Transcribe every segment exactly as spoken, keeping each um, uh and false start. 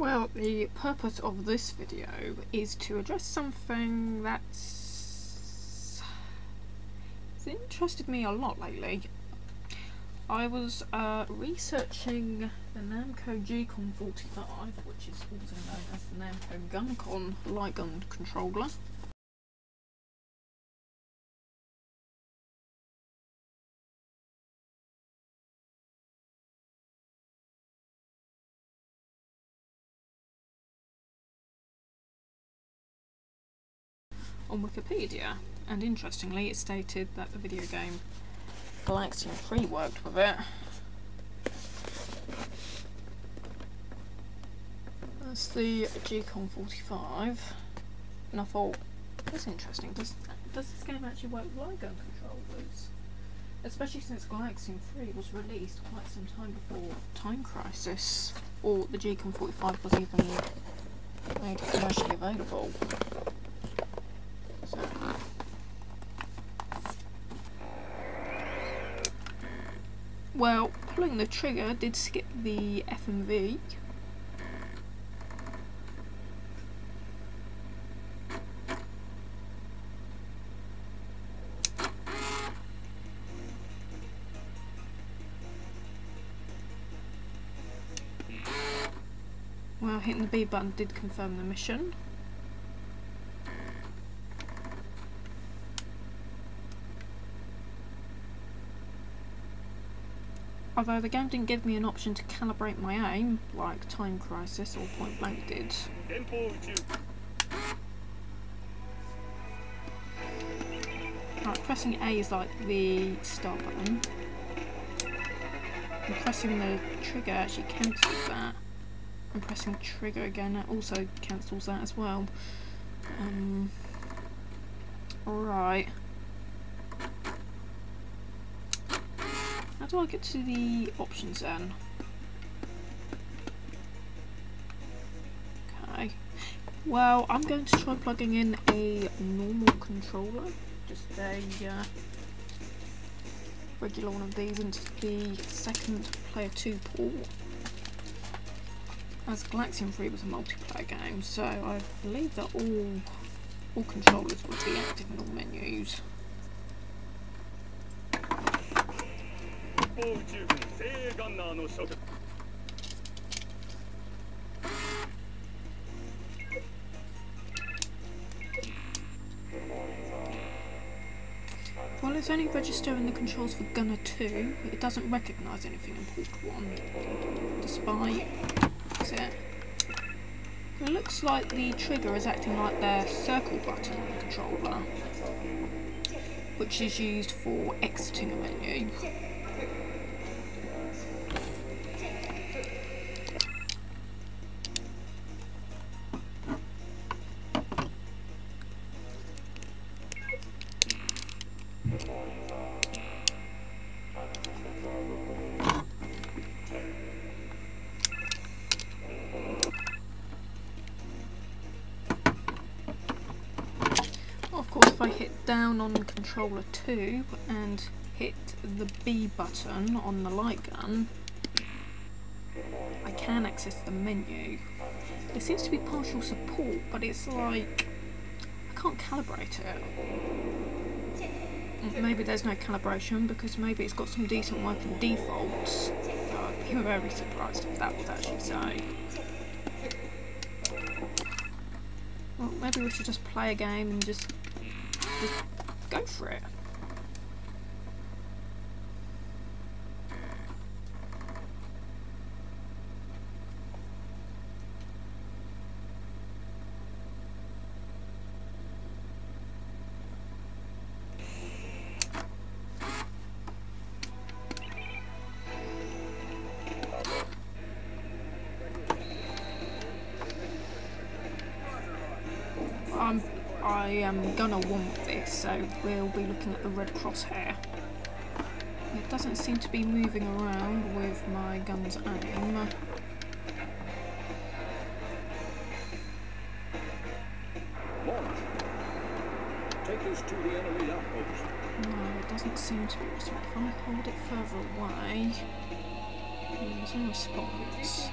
Well, the purpose of this video is to address something that's interested me a lot lately. I was uh, researching the Namco G Con forty-five, which is also known as the Namco Gun-Con light gun controller. On Wikipedia, and interestingly it stated that the video game Galaxian three worked with it. That's the G Con forty-five, and I thought, that's interesting, does, does this game actually work with light gun controllers? Especially since Galaxian three was released quite some time before Time Crisis, or the G Con forty-five was even made commercially available. Well, pulling the trigger did skip the F M V. Well, hitting the B button did confirm the mission. Although the game didn't give me an option to calibrate my aim, like Time Crisis or Point Blank did. Right, pressing A is like the start button, and pressing the trigger actually cancels that, and pressing trigger again that also cancels that as well. Um, right. How do I get to the options then? Okay. Well, I'm going to try plugging in a normal controller, just a uh, regular one of these, into the second player two port. As Galaxian three was a multiplayer game, so I believe that all all controllers would be active in all menus. Well, it's only registering the controls for Gunner two, it doesn't recognise anything in Port one, despite it. It looks like the trigger is acting like their circle button on the controller, which is used for exiting a menu. If I hit down on controller two and hit the B button on the light gun, I can access the menu. There seems to be partial support, but it's like I can't calibrate it. Maybe there's no calibration because maybe it's got some decent working defaults. I'd be very surprised if that was actually so. Well, maybe we should just play a game and just Just go for it. I'm I am gonna want this, so we'll be looking at the red crosshair. It doesn't seem to be moving around with my gun's aim. Take us to the enemy outpost. No, it doesn't seem to be responsive. If I hold it further away, there's no response.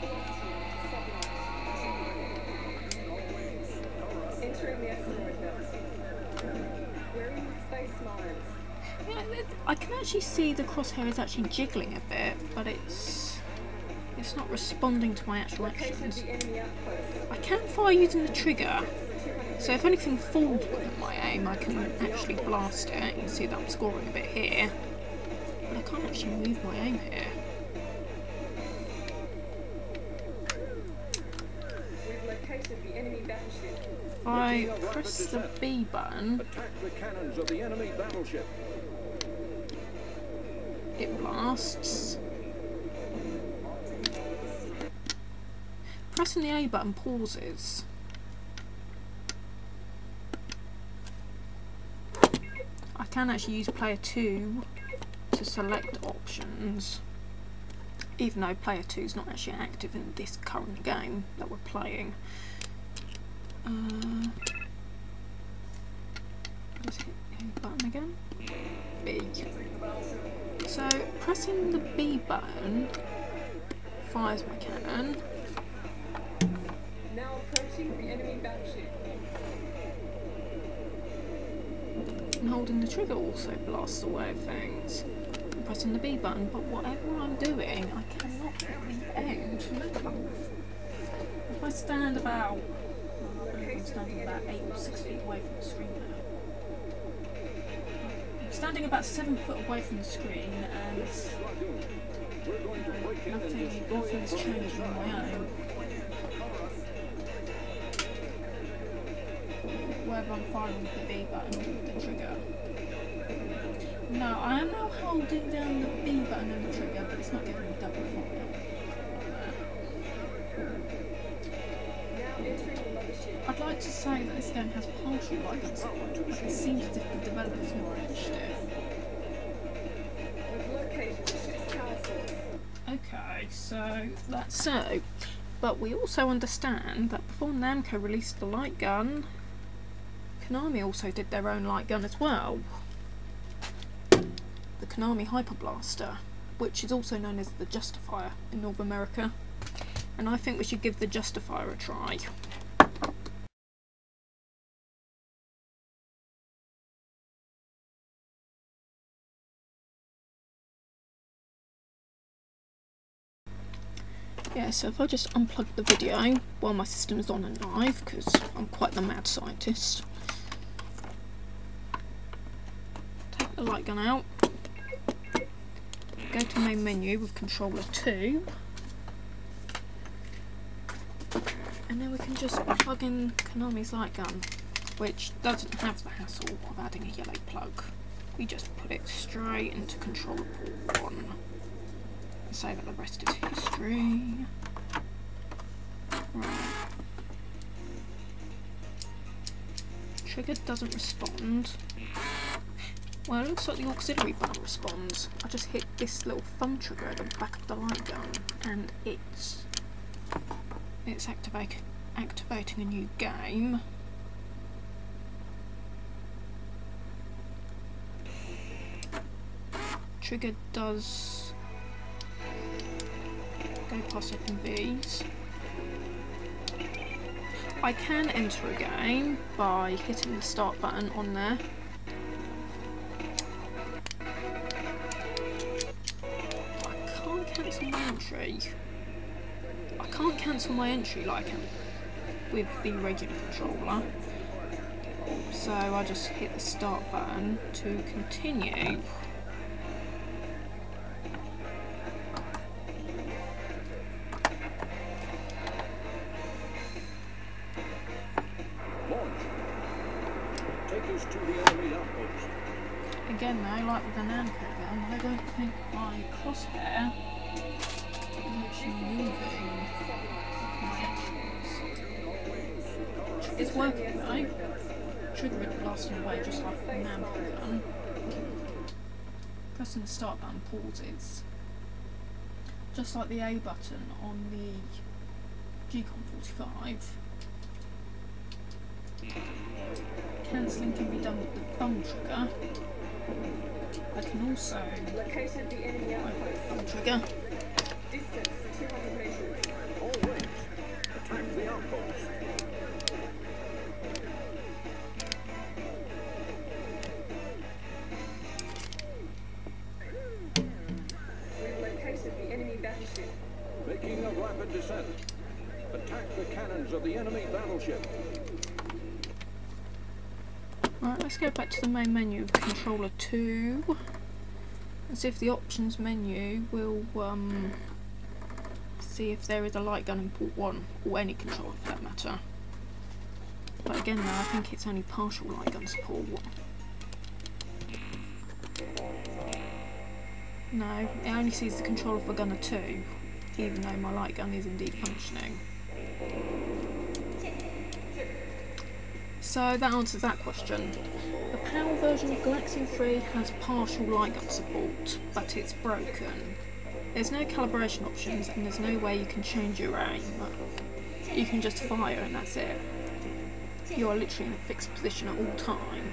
very small ones. Yeah, I can actually see the crosshair is actually jiggling a bit, but it's it's not responding to my actual actions. I can fire using the trigger, so if anything falls within my aim, I can actually blast it. You can see that I'm scoring a bit here, but I can't actually move my aim here. I press the B button, attack the cannons of the enemy battleship. It blasts. Pressing the A button pauses. I can actually use player two to select options, even though player two is not actually active in this current game that we're playing. Uh, let's hit the button again. B. So pressing the B button fires my cannon. Now approaching the enemy battleship. And holding the trigger also blasts away things. I'm pressing the B button, but whatever I'm doing, I cannot get the end. If I stand about. I'm standing about eight or six feet away from the screen now. I'm standing about seven foot away from the screen, and nothing, nothing's changed on my own. Whether I'm firing the B button or the trigger. No, I am now holding down the B button and the trigger, but it's not giving me double fire. I'd like to say that this game has partial license, but it seems as if the developers have enriched it. Okay, so that's so. But we also understand that before Namco released the light gun, Konami also did their own light gun as well. The Konami Hyper Blaster, which is also known as the Justifier in North America. And I think we should give the Justifier a try. Yeah, so if I just unplug the video while my system is on and live, because I'm quite the mad scientist. Take the light gun out. Go to main menu with controller two. And then we can just plug in Konami's light gun, which doesn't have the hassle of adding a yellow plug. We just put it straight into controller port one. Say that the rest is history. Right. Trigger doesn't respond. Well, it looks like the auxiliary button responds. I just hit this little thumb trigger at the back of the light gun, and it's it's activate, activating a new game. Trigger does. Go past open B's. I can enter a game by hitting the start button on there. I can't cancel my entry. I can't cancel my entry like I can with the regular controller. So I just hit the start button to continue. Again though, like with the Namco gun, I don't think my crosshair is actually moving my actions. It's working though. Trigger it blasting away just like the Namco gun. Pressing the start button pauses. Just like the A button on the G Con forty-five. Cancelling can be done with the thumb trigger. I can also locate the enemy outpost. Thumb trigger. Distance two hundred meters. All right. Attack the outpost. attack the cannons of the enemy battleship. Alright, let's go back to the main menu of controller two and see if the options menu will um, see if there is a light gun in port one, or any controller for that matter. But again though, I think it's only partial light gun support. No, it only sees the controller for gunner two, even though my light gun is indeed functioning. So that answers that question. The PAL version of Galaxian three has partial light gun support, but it's broken. There's no calibration options and there's no way you can change your aim. You can just fire and that's it. You are literally in a fixed position at all time.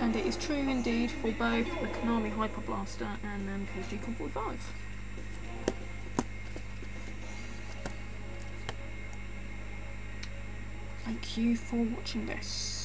And it is true indeed for both the Konami Hyper Blaster and Namco G Con forty-five. Thank you for watching this.